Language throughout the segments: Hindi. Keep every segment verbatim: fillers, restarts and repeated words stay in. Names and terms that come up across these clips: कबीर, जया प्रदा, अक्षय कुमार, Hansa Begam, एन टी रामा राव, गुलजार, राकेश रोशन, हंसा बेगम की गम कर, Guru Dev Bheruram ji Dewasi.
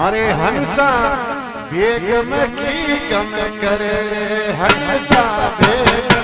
अरे हंसा बेगम की गम कर रे हंसा बेगम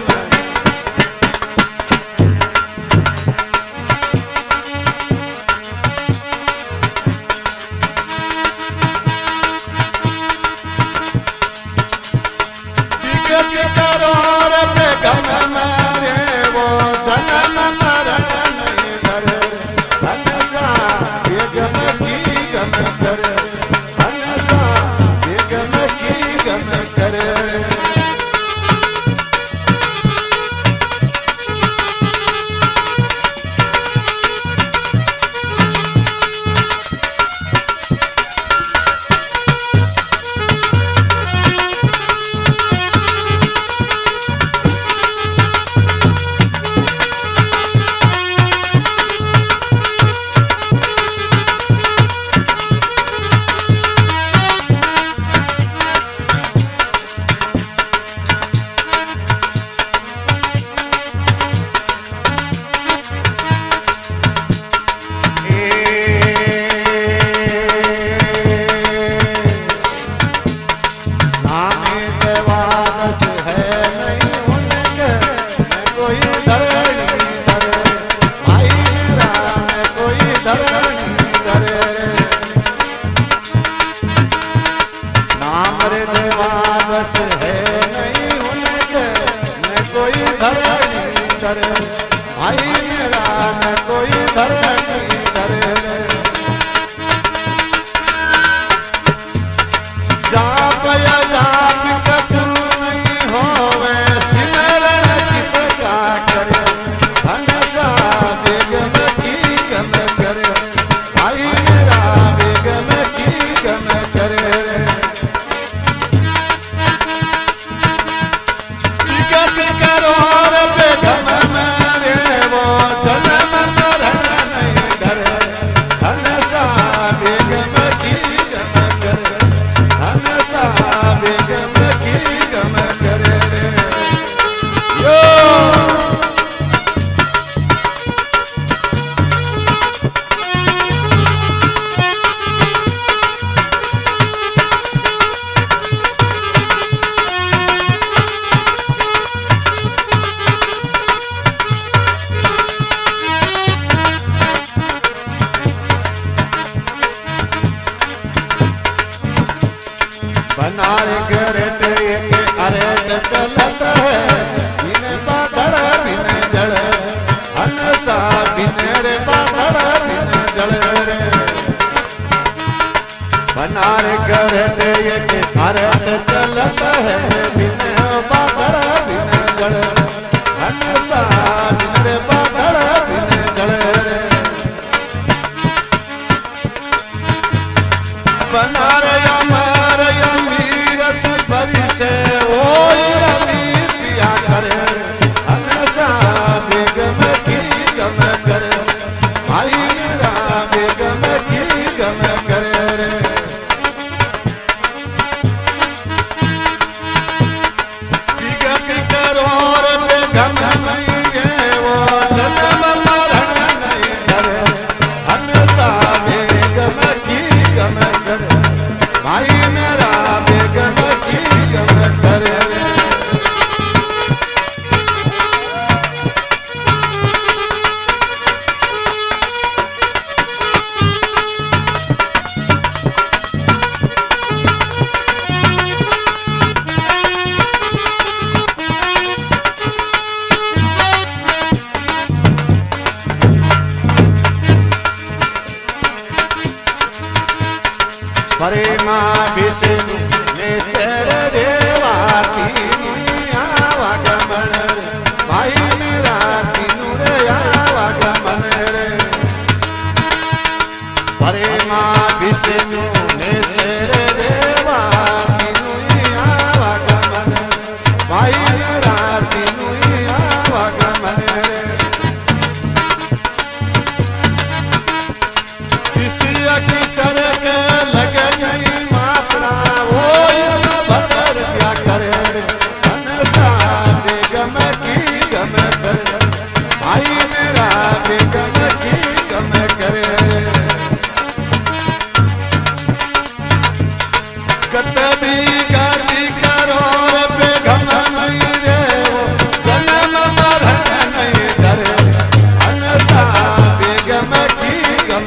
गम,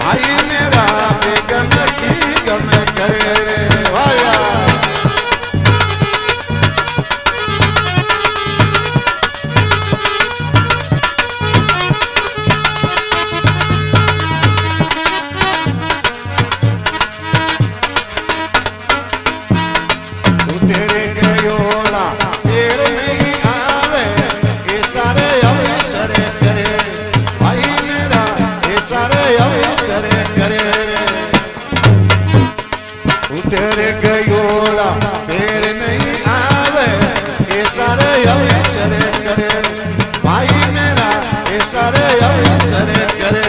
भाई मेरा बेगम की गम कर रे भाया। तेरे गयोला तेरे नहीं आवे, ये सारे ये सरे करे भाई मेरा, ये सारे ये सरे करे।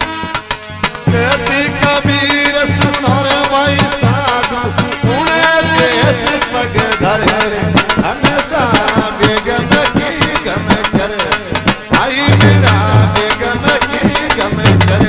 कहती कबीर सुनो रे भाई साधु, पुणे देश पग धरे, हमेशा बेगम की गम कर भाई मेरा, बेगम की गम कर।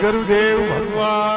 गुरुदेव भगवान।